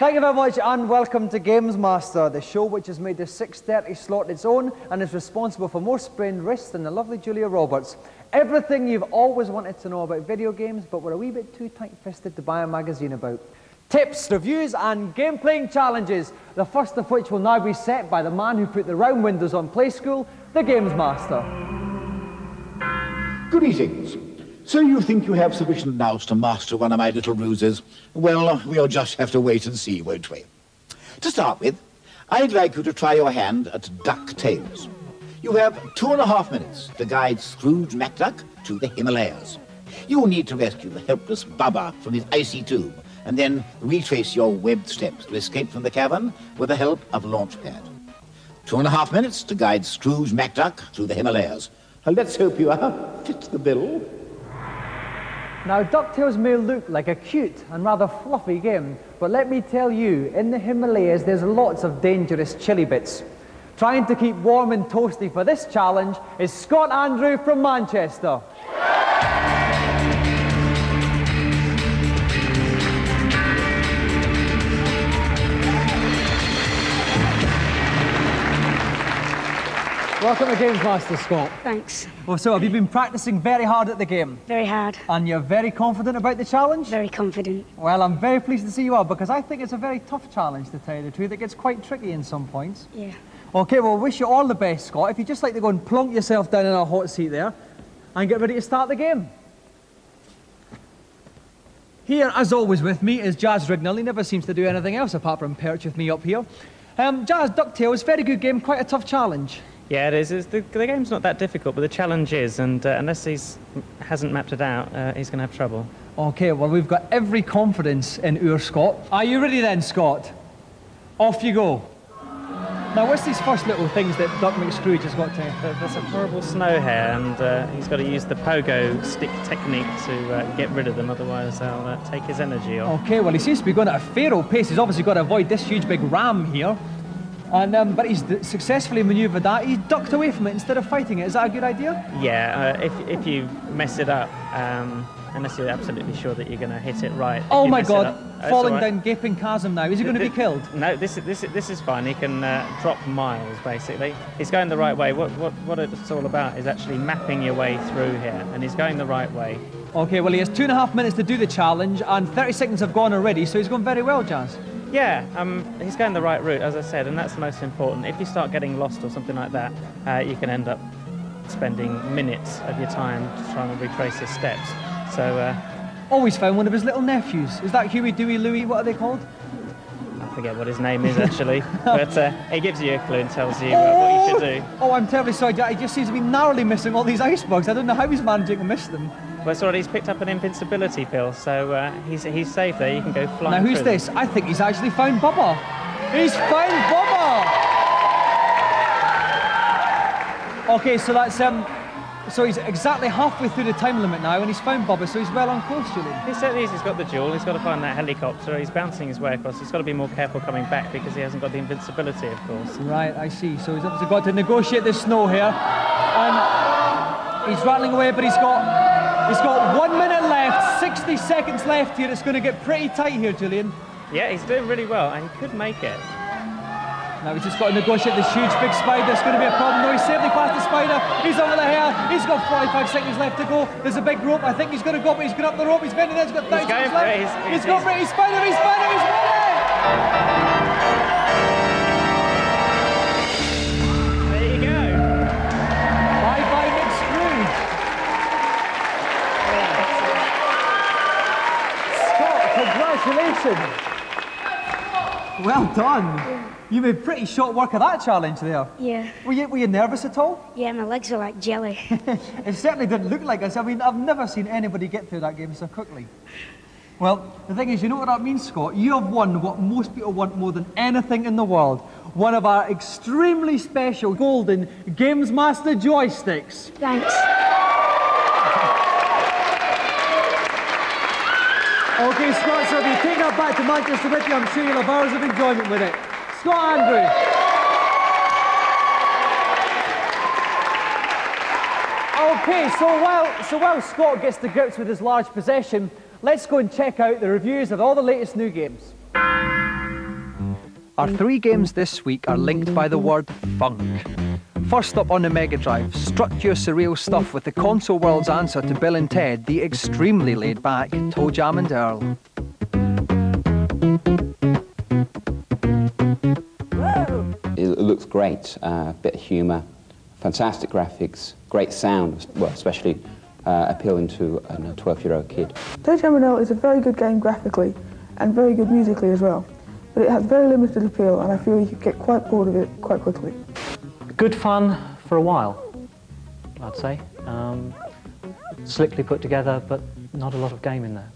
Thank you very much and welcome to Games Master, the show which has made the 6:30 slot its own and is responsible for more sprained wrists than the lovely Julia Roberts. Everything you've always wanted to know about video games, but were a wee bit too tight-fisted to buy a magazine about. Tips, reviews and game-playing challenges, the first of which will now be set by the man who put the round windows on PlaySchool, the Games Master. Good evening. So you think you have sufficient nous to master one of my little ruses? Well, we'll just have to wait and see, won't we? To start with, I'd like you to try your hand at DuckTales. You have 2.5 minutes to guide Scrooge McDuck to the Himalayas. You need to rescue the helpless Baba from his icy tomb, and then retrace your webbed steps to escape from the cavern with the help of Launchpad. 2.5 minutes to guide Scrooge McDuck through the Himalayas. Let's hope you fit the bill. Now, DuckTales may look like a cute and rather fluffy game, but let me tell you, in the Himalayas there's lots of dangerous chilly bits. Trying to keep warm and toasty for this challenge is Scott Andrew from Manchester. Welcome to Games Master, Scott. Thanks. Well, so have you been practising very hard at the game? Very hard. And you're very confident about the challenge? Very confident. Well, I'm very pleased to see you are, because I think it's a very tough challenge, to tell you the truth. It gets quite tricky in some points. Yeah. OK, well, wish you all the best, Scott. If you'd just like to go and plonk yourself down in our hot seat there and get ready to start the game. Here, as always with me, is Jazz Rignall. He never seems to do anything else apart from perch with me up here. Jazz, DuckTales, very good game, quite a tough challenge. Yeah, it is. The game's not that difficult, but the challenge is, and unless he hasn't mapped it out, he's going to have trouble. OK, well, we've got every confidence in our Scott. Are you ready then, Scott? Off you go. Now, what's these first little things that Duck McScrooge has got to... There's a horrible snow hare, and he's got to use the pogo stick technique to get rid of them, otherwise they'll take his energy off. OK, well, he seems to be going at a fair old pace. He's obviously got to avoid this huge big ram here. And, but he's successfully manoeuvred that. He ducked away from it instead of fighting it. Is that a good idea? Yeah, if you mess it up, unless you're absolutely sure that you're going to hit it right. Oh my God, falling down gaping chasm now. Is he going to be killed? No, this is fine. He can drop miles, basically. He's going the right way. What it's all about is actually mapping your way through here, and he's going the right way. OK, well, he has 2.5 minutes to do the challenge, and 30 seconds have gone already, so he's gone very well, Jazz. Yeah, he's going the right route, as I said, and that's the most important. If you start getting lost or something like that, you can end up spending minutes of your time trying to retrace his steps. So, always found one of his little nephews. Is that Huey, Dewey, Louie? What are they called? I forget what his name is, actually. But he gives you a clue and tells you what you should do. Oh, I'm terribly sorry, Jack. He just seems to be narrowly missing all these icebergs. I don't know how he's managing to miss them. Well, sorry, he's picked up an invincibility pill, so he's safe there. You can go flying. Now, who's this? I think he's actually found Bubba. He's found Bubba! OK, so that's... So he's exactly halfway through the time limit now, and he's found Bubba, so he's well on course, Julie. He certainly is. He's got the jewel. He's got to find that helicopter. He's bouncing his way across. He's got to be more careful coming back, because he hasn't got the invincibility, of course. Right, I see. So he's obviously got to negotiate the snow here. He's rattling away, but he's got 1 minute left, 60 seconds left here. It's going to get pretty tight here, Julian. Yeah, he's doing really well, and he could make it. Now he's just got to negotiate this huge big spider. It's going to be a problem. No, he's safely past the spider. He's over the hair. He's got 45 seconds left to go. There's a big rope. I think he's going to go, but he's got up the rope. He's bending there. He's got 30 seconds left. He's going for it. He's spider. He's spider. He's won it! There you go. Bye-bye, McScrooge. Scott, congratulations. Well done. You made pretty short work of that challenge there. Yeah. Were you nervous at all? Yeah, my legs were like jelly. It certainly didn't look like us. I mean, I've never seen anybody get through that game so quickly. Well, the thing is, you know what that means, Scott? You have won what most people want more than anything in the world. One of our extremely special golden Games Master joysticks. Thanks. OK, Scott, so if you take that back to Manchester with you, I'm sure you'll have hours of enjoyment with it. Scott Andrew. OK, so while Scott gets to grips with his large possession, let's go and check out the reviews of all the latest new games. Our three games this week are linked by the word funk. First up on the Mega Drive, strut your surreal stuff with the console world's answer to Bill and Ted, the extremely laid-back Toe Jam and Earl. It looks great, bit of humour, fantastic graphics, great sound, well, especially appealing to a 12-year-old kid. Toe Jam and Earl is a very good game graphically and very good musically as well, but it has very limited appeal and I feel you could get quite bored of it quite quickly. Good fun for a while, I'd say. Slickly put together, but not a lot of game in there.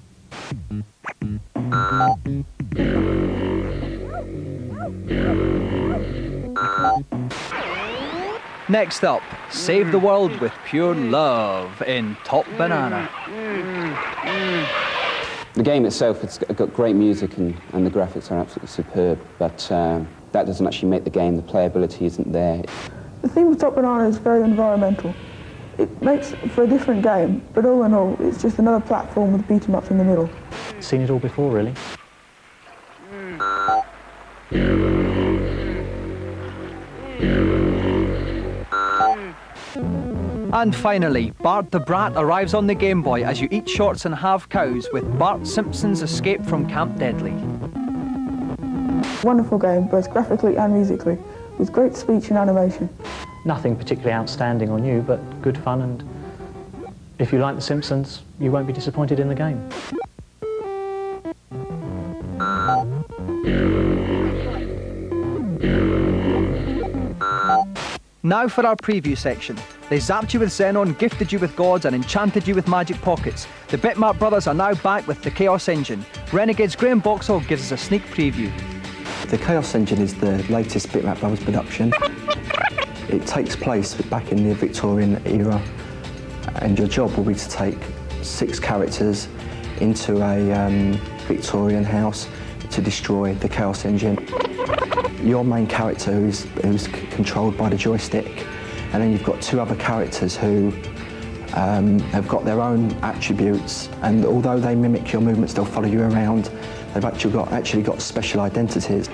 Next up, save the world with pure love in Top Banana. The game itself, it's got great music and the graphics are absolutely superb, but that doesn't actually make the game, the playability isn't there. The theme of Top Banana is very environmental. It makes for a different game, but all in all, it's just another platform with beat-em-ups in the middle. Seen it all before, really. And finally, Bart the Brat arrives on the Game Boy as you eat shorts and have cows with Bart Simpson's Escape from Camp Deadly. Wonderful game, both graphically and musically, with great speech and animation. Nothing particularly outstanding or new, but good fun, and if you like The Simpsons, you won't be disappointed in the game. Now for our preview section. They zapped you with Xenon, gifted you with gods, and enchanted you with magic pockets. The Bitmap Brothers are now back with the Chaos Engine. Renegade's Graham Boxall gives us a sneak preview. The Chaos Engine is the latest Bitmap Brothers production. It takes place back in the Victorian era, and your job will be to take 6 characters into a Victorian house to destroy the Chaos Engine. Your main character who's controlled by the joystick, and then you've got 2 other characters who have got their own attributes, and although they mimic your movements, they'll follow you around. They've actually got special identities.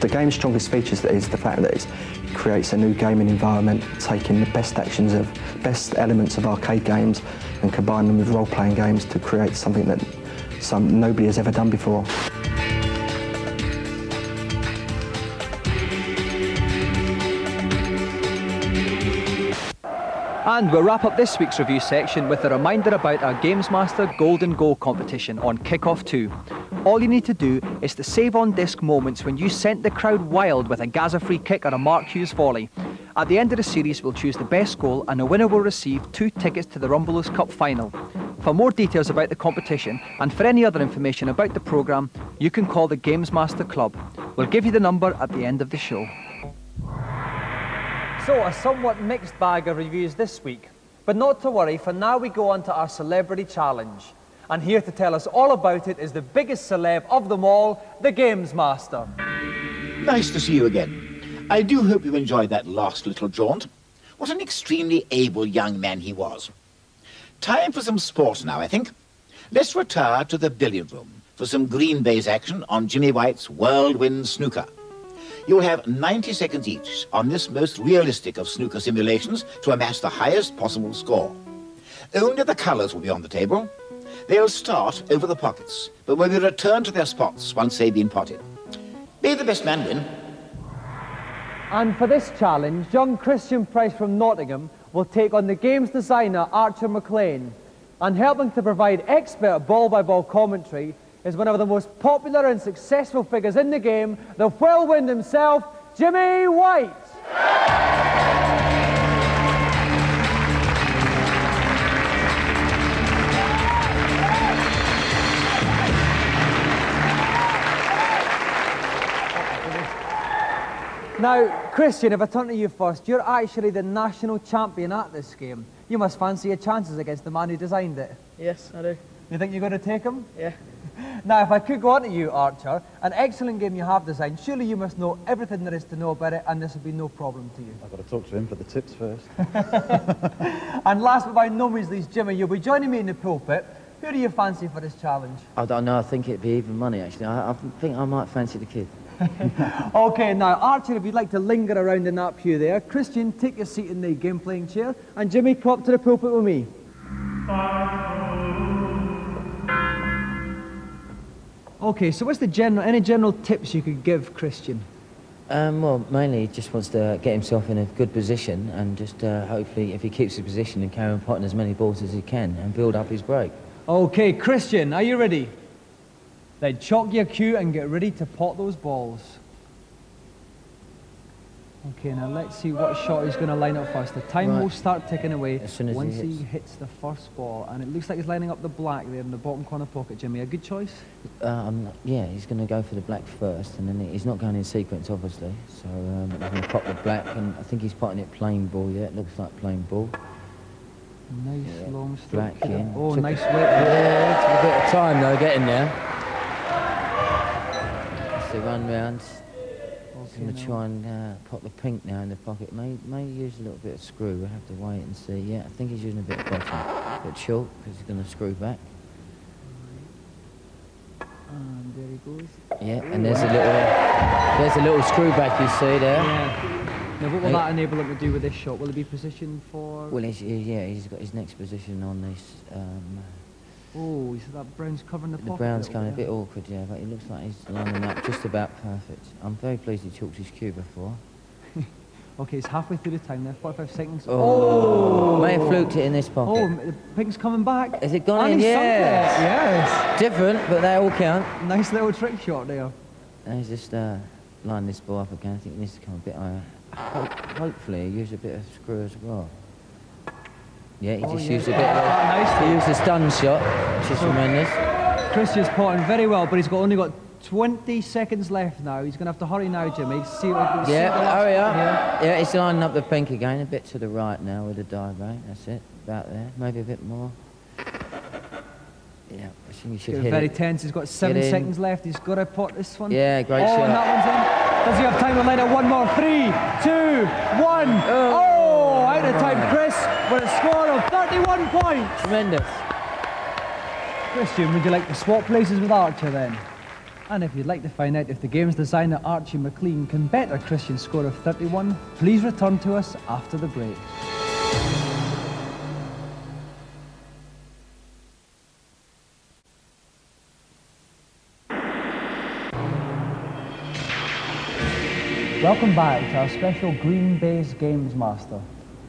The game's strongest feature is the fact that it creates a new gaming environment, taking the best elements of arcade games and combining them with role-playing games to create something that nobody has ever done before. And we'll wrap up this week's review section with a reminder about our Games Master Golden Goal competition on Kickoff 2. All you need to do is to save on disc moments when you sent the crowd wild with a Gaza-free kick or a Mark Hughes volley. At the end of the series, we'll choose the best goal and the winner will receive 2 tickets to the Rumbeloos Cup final. For more details about the competition and for any other information about the programme, you can call the Games Master Club. We'll give you the number at the end of the show. So, a somewhat mixed bag of reviews this week, but not to worry, for now we go on to our celebrity challenge. And here to tell us all about it is the biggest celeb of them all, the Games Master. Nice to see you again. I do hope you enjoyed that last little jaunt. What an extremely able young man he was. Time for some sport now, I think. Let's retire to the billiard room for some green baize action on Jimmy White's Whirlwind Snooker. You'll have 90 seconds each on this most realistic of snooker simulations to amass the highest possible score. Only the colours will be on the table. They'll start over the pockets, but will be returned to their spots once they've been potted. May the best man win. And for this challenge, young Christian Price from Nottingham will take on the game's designer, Archer McLean. And helping to provide expert ball-by-ball commentary is one of the most popular and successful figures in the game, the whirlwind himself, Jimmy White. Now, Christian, if I turn to you first, you're actually the national champion at this game. You must fancy your chances against the man who designed it. Yes, I do. You think you're going to take him? Yeah. Now, if I could go on to you, Archer, an excellent game you have designed. Surely you must know everything there is to know about it, and this will be no problem to you. I've got to talk to him for the tips first. And last but by no means least, Jimmy, you'll be joining me in the pulpit. Who do you fancy for this challenge? I don't know. I think it'd be even money, actually. I think I might fancy the kid. Okay, now Archie, if you'd like to linger around in that pew there. Christian, take your seat in the game playing chair. And Jimmy, come up to the pulpit with me. Okay, so what's the any general tips you could give Christian? Well, mainly he just wants to get himself in a good position and just hopefully, if he keeps his position and carry on potting as many balls as he can and build up his break. Okay, Christian, are you ready? Then chalk your cue and get ready to pot those balls. Okay, now let's see what shot he's going to line up first. The time will start ticking away as soon as he hits the first ball. And it looks like he's lining up the black there in the bottom corner pocket, Jimmy. A good choice? Yeah, he's going to go for the black first, and then he's not going in sequence, obviously. So he's going to pop the black, and I think he's potting it plain ball. Yeah, it looks like plain ball. Nice long stroke. Oh, nice weight. Yeah, took a bit of time, though, getting there. That's the run round. I'm going to try and pop the pink now in the pocket. May use a little bit of screw. We'll have to wait and see. Yeah, I think he's using a bit of bottom. A bit short, because he's going to screw back. And there he goes. Yeah, and there's a little screw back you see there. Yeah. Now, what will that enable him to do with this shot? Will it be positioned for...? Well, he's got his next position on this... Oh, so that brown's covering the pocket. The brown's coming a bit awkward, yeah, but it looks like he's lining up just about perfect. I'm very pleased he chalked his cue before. Okay, it's halfway through the time there, 45 seconds. Oh! May have fluked it in this pocket. Oh, the pink's coming back. Has it gone in? Yes. Yes. Different, but they all count. Nice little trick shot there. Now he's just lining this ball up again. I think it needs to come a bit higher. Hopefully, use a bit of screw as well. Yeah, he used a bit of a... He used a stun shot, which is tremendous. Christian's potting very well, but he's only got 20 seconds left now. He's going to have to hurry now, Jimmy. Hurry up. Yeah, he's lining up the pink again, a bit to the right now with the dive rate. That's it, about there. Maybe a bit more. Yeah, I think he should hit it. Very tense. He's got 7 seconds left. He's got to pot this one. Yeah, great shot. Oh, and that one's in. Does he have time to line up one more? 3, 2, 1. Oh, out of time, Chris. With a score of 31 points. Tremendous. Christian, would you like to swap places with Archer then? And if you'd like to find out if the game's designer Archie MacLean can better Christian's score of 31, please return to us after the break. Welcome back to our special Green Bay's Games Master.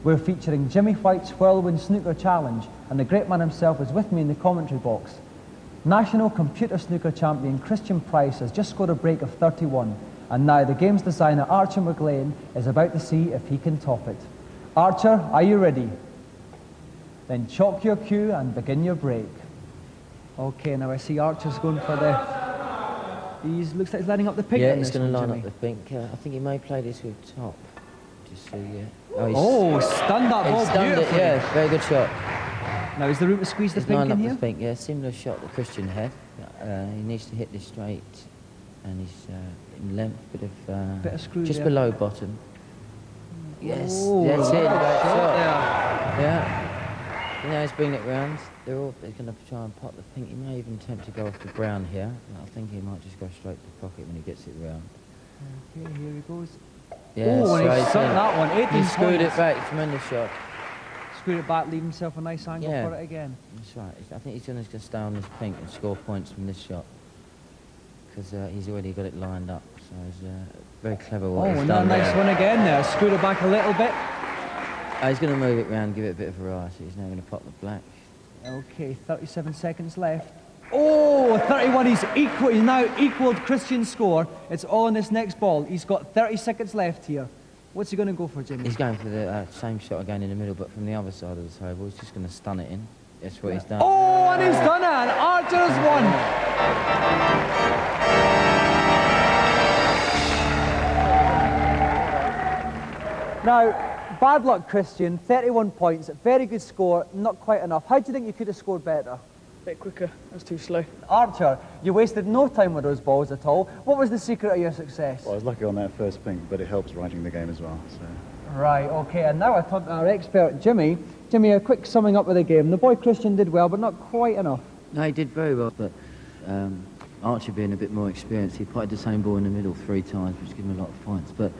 We're featuring Jimmy White's Whirlwind Snooker Challenge, and the great man himself is with me in the commentary box. National computer snooker champion Christian Price has just scored a break of 31, and now the games designer Archie MacLean is about to see if he can top it. Archer, are you ready? Then chalk your cue and begin your break. Okay, now I see Archer's going for the... He looks like he's lining up the pink. Yeah, he's going to line up the pink. I think he may play this with top. Just so, yeah. Oh, stunned that ball beautifully. Yeah, very good shot. Now, is the room to squeeze the pink in here? The pink, yeah, similar shot that Christian had. He needs to hit this straight, and he's in length, bit of screw just below bottom. Yes, that's it. Great shot. Yeah. You know, he's bringing it round. They're going to try and pot the pink. He may even attempt to go off the brown here. I think he might just go straight to the pocket when he gets it round. Okay, here he goes. Yeah, oh, and he sunk that one, 18 points. He screwed it back, tremendous shot. Screwed it back, leaving himself a nice angle for it again. That's right. I think he's going to stay on this pink and score points from this shot. Because he's already got it lined up, so it's very clever what he's done. Oh, another nice one again there. Screwed it back a little bit. He's going to move it round, give it a bit of variety. He's now going to pop the black. Okay, 37 seconds left. Oh, 31, he's now equaled Christian's score. It's all on this next ball. He's got 30 seconds left here. What's he going to go for, Jimmy? He's going for the same shot again in the middle, but from the other side of the table. He's just going to stun it in. That's what he's done. Oh, and he's done it, and Archer has won. Now, bad luck, Christian. 31 points, very good score, not quite enough. How do you think you could have scored better? Bit quicker, I was too slow. Archer, you wasted no time with those balls at all. What was the secret of your success? Well, I was lucky on that first pink, but it helps writing the game as well. So. Right, okay, and now I turn to our expert, Jimmy. Jimmy, a quick summing up of the game. The boy Christian did well, but not quite enough. No, he did very well, but Archer being a bit more experienced, he putted the same ball in the middle 3 times, which gave him a lot of points. But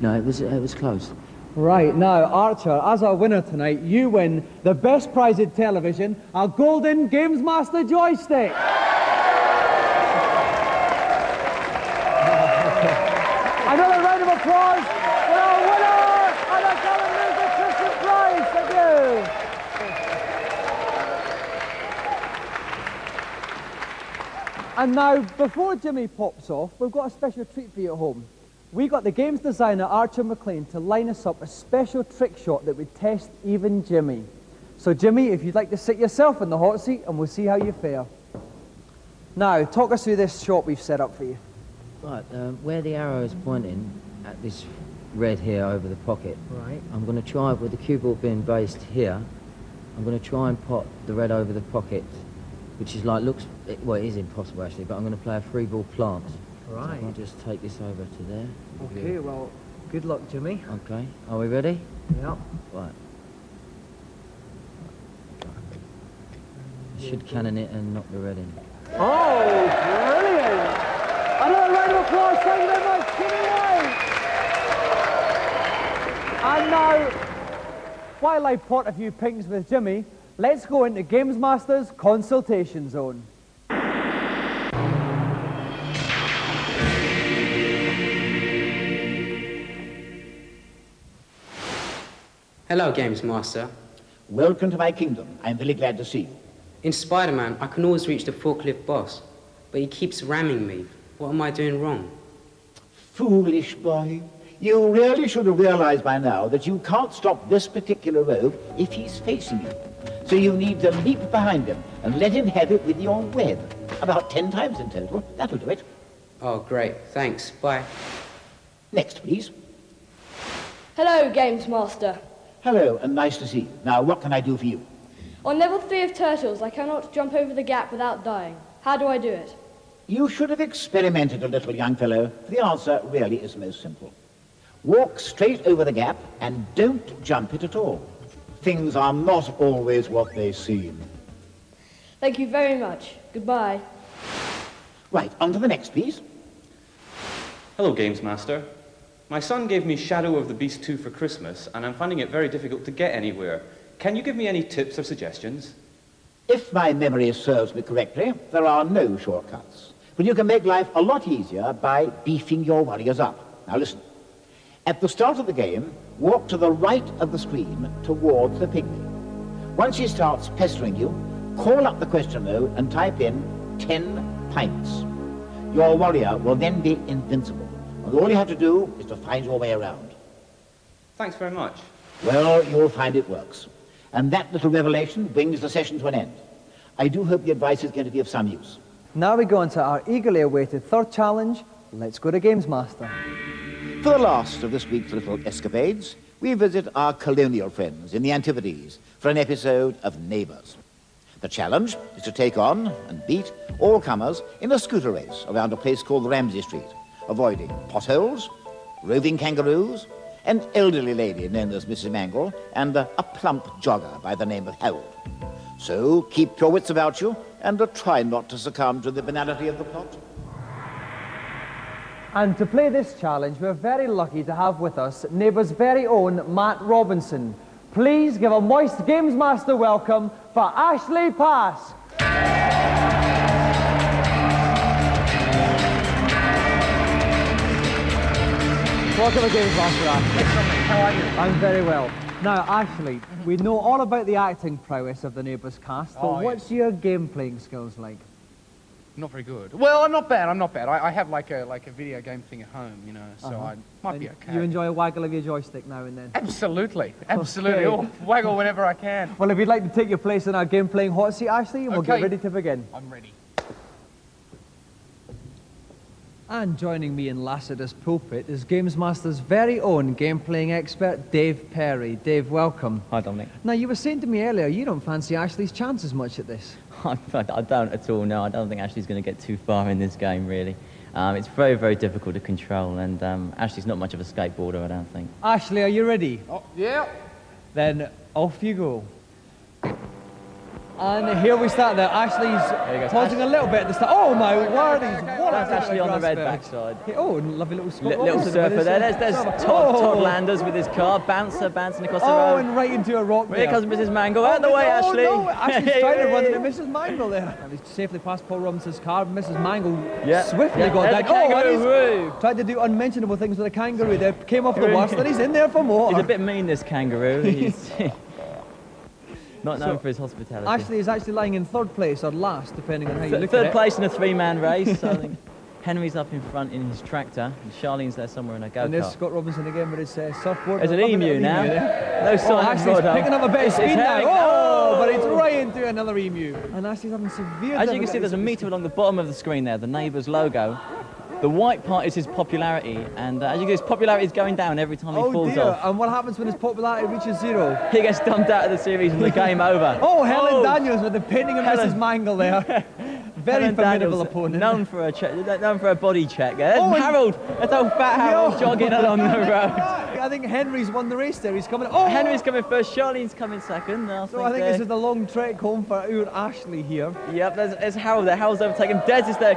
no, it was close. Right, now, Archer, as our winner tonight, you win the best prize in television, a Golden Games Master joystick. Another round of applause for our winner and a Callum Music Christian prize. Thank you. And now, before Jimmy pops off, we've got a special treat for you at home. We got the games designer, Archer MacLean, to line us up a special trick shot that would test even Jimmy. So Jimmy, if you'd like to sit yourself in the hot seat and we'll see how you fare. Now, talk us through this shot we've set up for you. Right, where the arrow is pointing at this red here over the pocket, right. I'm going to try, with the cue ball being based here, I'm going to try and pot the red over the pocket, which is like, looks, well, it is impossible actually, but I'm going to play a free ball plant. Right. So I'll just take this over to there. Okay, yeah. Well, good luck, Jimmy. Okay, are we ready? Yeah. Right. Should cannon it and knock the red in. Oh, brilliant! Another round of applause, thank you very much, Jimmy White! And now, while I pot a few pings with Jimmy, let's go into Games Master's Consultation Zone. Hello, Games Master. Welcome to my kingdom. I'm really glad to see you. In Spider-Man, I can always reach the forklift boss, but he keeps ramming me. What am I doing wrong? Foolish boy. You really should have realized by now that you can't stop this particular rogue if he's facing you. So you need to leap behind him and let him have it with your web. About 10 times in total. That'll do it. Oh, great. Thanks. Bye. Next, please. Hello, Games Master. Hello, and nice to see you. Now, what can I do for you? On level 3 of Turtles, I cannot jump over the gap without dying. How do I do it? You should have experimented a little, young fellow. The answer really is most simple. Walk straight over the gap and don't jump it at all. Things are not always what they seem. Thank you very much. Goodbye. Right, on to the next, please. Hello, Games Master. My son gave me Shadow of the Beast 2 for Christmas, and I'm finding it very difficult to get anywhere. Can you give me any tips or suggestions? If my memory serves me correctly, there are no shortcuts. But you can make life a lot easier by beefing your warriors up. Now listen. At the start of the game, walk to the right of the screen towards the pygmy. Once he starts pestering you, call up the question mode and type in 10 pints. Your warrior will then be invincible. And all you have to do is to find your way around. Thanks very much. Well, you'll find it works. And that little revelation brings the session to an end. I do hope the advice is going to be of some use. Now we go on to our eagerly awaited 3rd challenge. Let's go to Games Master. For the last of this week's little escapades, we visit our colonial friends in the Antipodes for an episode of Neighbours. The challenge is to take on and beat all comers in a scooter race around a place called Ramsey Street, avoiding potholes, roving kangaroos, an elderly lady known as Mrs. Mangle, and a plump jogger by the name of Harold. So keep your wits about you and try not to succumb to the banality of the plot. And to play this challenge, we're very lucky to have with us Neighbours' very own Matt Robinson. Please give a moist Games Master welcome for Ashley Pass. Welcome to Games Master, Ashley. How are you? I'm very well. Now, Ashley, we know all about the acting prowess of the Neighbours cast, but what's your game-playing skills like? Not very good. Well, I'm not bad. I have like a video game thing at home, you know, so I might be okay. You enjoy a waggle of your joystick now and then? Absolutely. Absolutely. Okay. I'll waggle whenever I can. Well, if you'd like to take your place in our game-playing hot seat, Ashley, we'll get ready to begin. I'm ready. And joining me in Lassiter's pulpit is Games Master's very own game-playing expert, Dave Perry. Dave, welcome. Hi, Dominic. Now, you were saying to me earlier, you don't fancy Ashley's chances much at this. I don't at all, no. I don't think Ashley's going to get too far in this game, really. It's very, very difficult to control, and Ashley's not much of a skateboarder, I don't think. Ashley, are you ready? Oh, yeah. Then off you go. And here we start there. Ashley's pausing a little bit at the start. Oh my word! That's Ashley on the red backside. Oh, lovely little spot. Little surfer there. There's Todd Landers with his car. Bouncing across the road. Oh, and right into a rock there. Here comes Mrs. Mangle. Out of the way, Ashley. No, Ashley's trying to run into Mrs. Mangle there. And he's safely past Paul Robinson's car. Mrs. Mangle swiftly got that. Oh, he's tried to do unmentionable things with a kangaroo there. Came off the worst, and he's in there for more. He's a bit mean, this kangaroo. Not known for his hospitality. Ashley is actually lying in third place or last, depending on how you look at it. Third place in a three-man race. I think Henry's up in front in his tractor, and Charlene's there somewhere in a go-kart. And there's Scott Robinson again with his surfboard. There's an emu now. No sign of Ashley's picking up a bit of speed now. Oh, but it's right into another emu. And Ashley's having severe. As you can see, there's a meter along the bottom of the screen there, the Neighbours logo. The white part is his popularity, and as you can see, his popularity is going down every time he falls off. And what happens when his popularity reaches zero? He gets dumped out of the series and the game over. Oh, Helen Daniels with the painting of Mrs. Mangle there. Very formidable opponent. Known for a body check. There's Harold. That's old fat Harold jogging along the road. I think Henry's won the race there. He's coming. Oh, Henry's coming first. Charlene's coming second. I think this is the long trek home for our Ashley here. Yep, there's Harold there. Harold's overtaken. Des is there.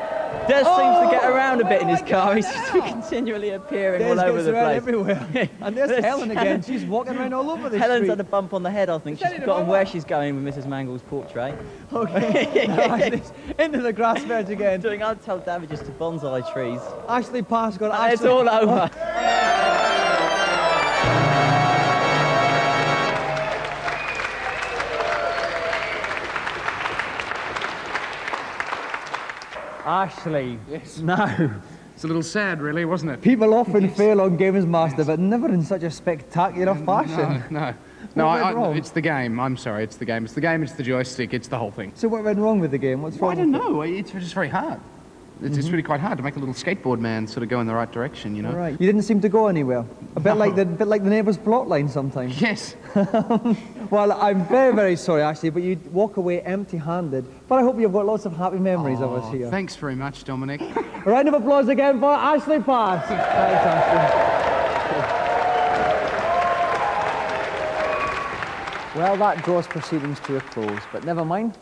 Des seems to get around a bit in his car. He's continually appearing all over the place. Everywhere. And there's Helen again. She's walking around all over this street. Helen's had a bump on the head, I think. She's forgotten where she's going with Mrs. Mangle's portrait. Okay. Into the grass verge again. Doing untold damages to bonsai trees. Ashley Pass got Ashley. It's all over. Ashley. Yes. No. It's a little sad, really, wasn't it? People often fail on Games Master, but never in such a spectacular fashion. No. No, it's the game. I'm sorry, it's the game. It's the game, it's the joystick, it's the whole thing. So what went wrong with the game? What's wrong? I don't know. It's just very hard. It's really quite hard to make a little skateboard man sort of go in the right direction, you know. Right. You didn't seem to go anywhere. A bit like the Neighbours plotline sometimes. Yes. Well, I'm very, very sorry, Ashley, but you walk away empty-handed. But I hope you've got lots of happy memories of us here. Thanks very much, Dominic. A round of applause again for Ashley Pass. Thanks, Ashley. Well, that draws proceedings to a close, but never mind.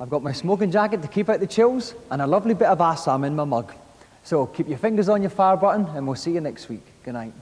I've got my smoking jacket to keep out the chills and a lovely bit of Assam in my mug. So keep your fingers on your fire button and we'll see you next week. Good night.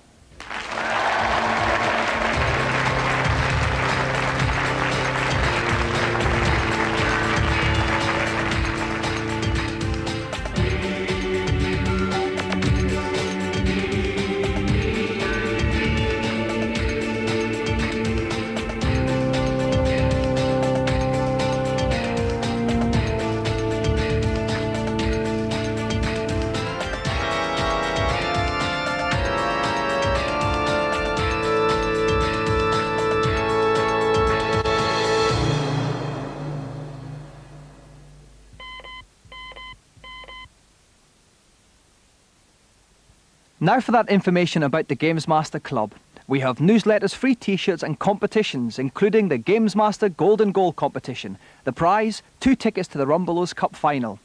Now for that information about the Games Master Club. We have newsletters, free t-shirts and competitions, including the Games Master Golden Goal competition. The prize, 2 tickets to the Rumbelows Cup final.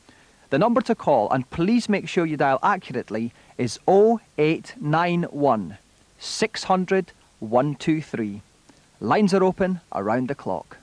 The number to call, and please make sure you dial accurately, is 0891 600 123. Lines are open around the clock.